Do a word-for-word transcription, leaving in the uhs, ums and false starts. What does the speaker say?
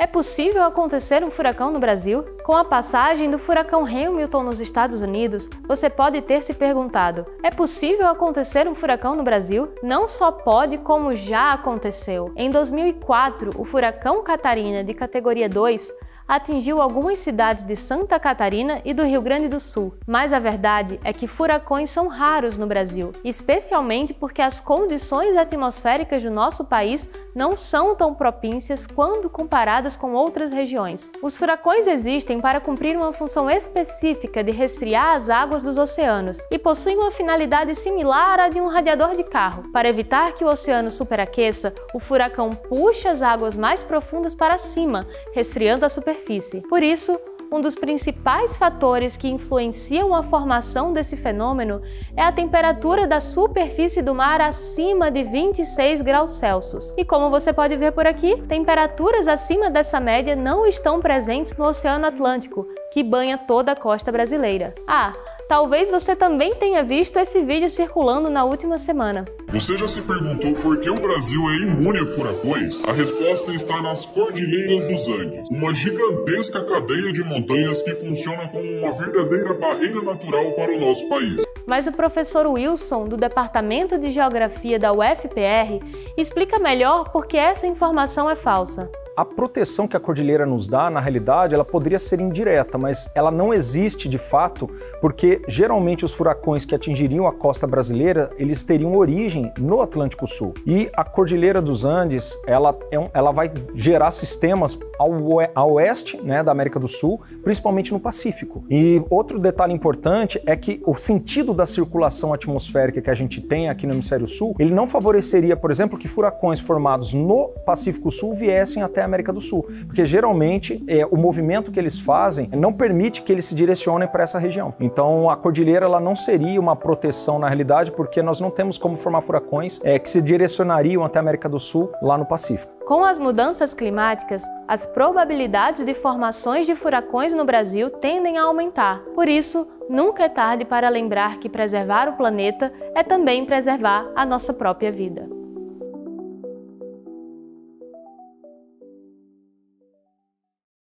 É possível acontecer um furacão no Brasil? Com a passagem do furacão Hamilton nos Estados Unidos, você pode ter se perguntado: é possível acontecer um furacão no Brasil? Não só pode, como já aconteceu. Em dois mil e quatro, o furacão Catarina, de categoria dois, atingiu algumas cidades de Santa Catarina e do Rio Grande do Sul. Mas a verdade é que furacões são raros no Brasil, especialmente porque as condições atmosféricas do nosso país não são tão propícias quando comparadas com outras regiões. Os furacões existem para cumprir uma função específica de resfriar as águas dos oceanos e possuem uma finalidade similar à de um radiador de carro. Para evitar que o oceano superaqueça, o furacão puxa as águas mais profundas para cima, resfriando a superfície. Por isso, um dos principais fatores que influenciam a formação desse fenômeno é a temperatura da superfície do mar acima de vinte e seis graus Celsius. E como você pode ver por aqui, temperaturas acima dessa média não estão presentes no Oceano Atlântico, que banha toda a costa brasileira. Ah, talvez você também tenha visto esse vídeo circulando na última semana. Você já se perguntou por que o Brasil é imune a furacões? A resposta está nas Cordilheiras dos Andes, uma gigantesca cadeia de montanhas que funciona como uma verdadeira barreira natural para o nosso país. Mas o professor Wilson, do Departamento de Geografia da U F P R, explica melhor por que essa informação é falsa. A proteção que a cordilheira nos dá, na realidade, ela poderia ser indireta, mas ela não existe de fato, porque geralmente os furacões que atingiriam a costa brasileira, eles teriam origem no Atlântico Sul. E a Cordilheira dos Andes, ela, é um, ela vai gerar sistemas ao, ao oeste, né, da América do Sul, principalmente no Pacífico. E outro detalhe importante é que o sentido da circulação atmosférica que a gente tem aqui no Hemisfério Sul, ele não favoreceria, por exemplo, que furacões formados no Pacífico Sul viessem até a América do Sul, porque geralmente é, o movimento que eles fazem não permite que eles se direcionem para essa região. Então a cordilheira ela não seria uma proteção na realidade, porque nós não temos como formar furacões é, que se direcionariam até a América do Sul lá no Pacífico. Com as mudanças climáticas, as probabilidades de formações de furacões no Brasil tendem a aumentar. Por isso, nunca é tarde para lembrar que preservar o planeta é também preservar a nossa própria vida.